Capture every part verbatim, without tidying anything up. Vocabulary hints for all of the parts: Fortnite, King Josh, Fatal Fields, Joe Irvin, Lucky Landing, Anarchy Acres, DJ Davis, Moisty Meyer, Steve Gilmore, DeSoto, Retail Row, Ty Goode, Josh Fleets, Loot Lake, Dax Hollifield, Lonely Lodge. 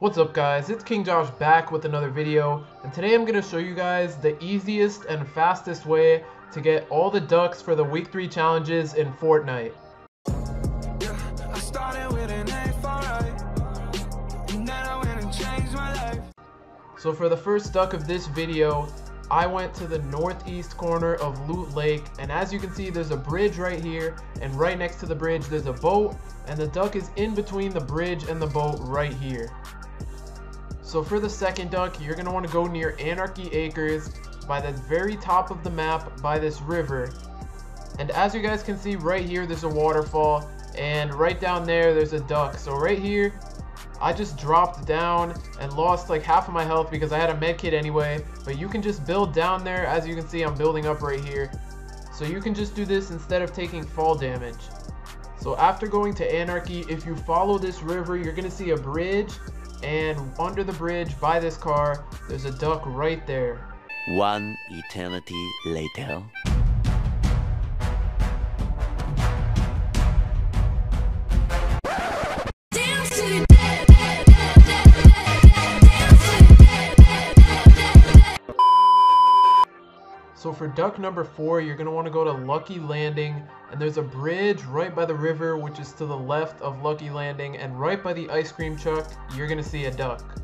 What's up guys, it's King Josh back with another video, and today I'm going to show you guys the easiest and fastest way to get all the ducks for the week three challenges in Fortnite. Yeah, I started with an A, alright, and then I went and changed my life. So for the first duck of this video, I went to the northeast corner of Loot Lake, and as you can see there's a bridge right here, and right next to the bridge there's a boat, and the duck is in between the bridge and the boat right here. So for the second duck, you're going to want to go near Anarchy Acres by the very top of the map by this river. And as you guys can see right here, there's a waterfall, and right down there, there's a duck. So right here, I just dropped down and lost like half of my health because I had a med kit anyway. But you can just build down there. As you can see, I'm building up right here. So you can just do this instead of taking fall damage. So after going to Anarchy, if you follow this river, you're going to see a bridge. And under the bridge by this car, there's a duck right there. One eternity later. So for duck number four, you're going to want to go to Lucky Landing, and there's a bridge right by the river which is to the left of Lucky Landing, and right by the ice cream truck you're going to see a duck.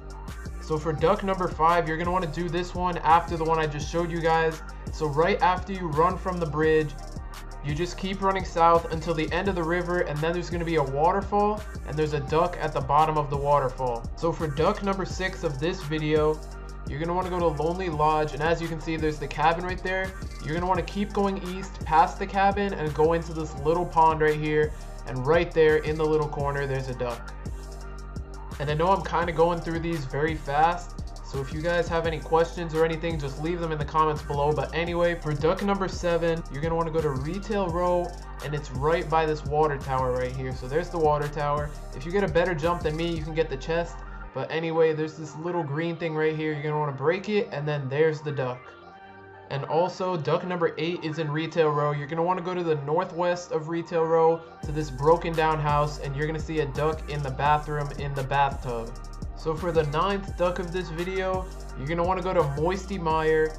So for duck number five, you're going to want to do this one after the one I just showed you guys. So right after you run from the bridge, you just keep running south until the end of the river, and then there's going to be a waterfall, and there's a duck at the bottom of the waterfall. So for duck number six of this video, you're going to want to go to Lonely Lodge, and as you can see there's the cabin right there. You're going to want to keep going east past the cabin and go into this little pond right here, and right there in the little corner there's a duck. And I know I'm kind of going through these very fast, so if you guys have any questions or anything, just leave them in the comments below. But anyway, for duck number seven, you're going to want to go to Retail Row, and it's right by this water tower right here. So there's the water tower. If you get a better jump than me, you can get the chest. But anyway, there's this little green thing right here. You're going to want to break it, and then there's the duck. And also, duck number eight is in Retail Row. You're going to want to go to the northwest of Retail Row to this broken down house, and you're going to see a duck in the bathroom in the bathtub. So for the ninth duck of this video, you're going to want to go to Moisty Meyer,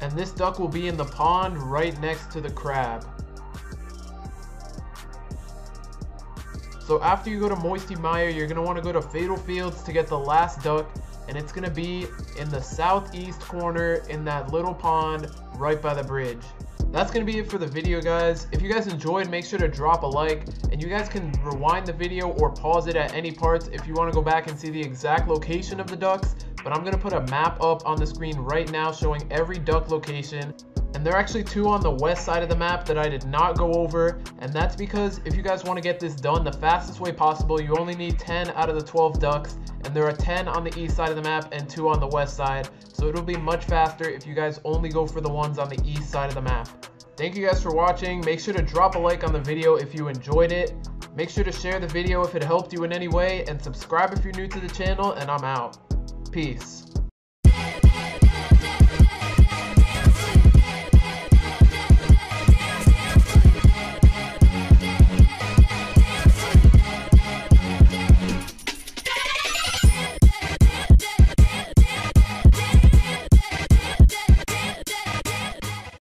and this duck will be in the pond right next to the crab. So after you go to Moisty Meyer, you're going to want to go to Fatal Fields to get the last duck, and it's going to be in the southeast corner in that little pond right by the bridge. That's going to be it for the video, guys. If you guys enjoyed, make sure to drop a like, and you guys can rewind the video or pause it at any parts if you want to go back and see the exact location of the ducks, but I'm going to put a map up on the screen right now showing every duck location. And there are actually two on the west side of the map that I did not go over, and that's because if you guys want to get this done the fastest way possible, you only need ten out of the twelve ducks, and there are ten on the east side of the map and two on the west side, so it'll be much faster if you guys only go for the ones on the east side of the map. Thank you guys for watching. Make sure to drop a like on the video if you enjoyed it. Make sure to share the video if it helped you in any way, and subscribe if you're new to the channel, and I'm out. Peace.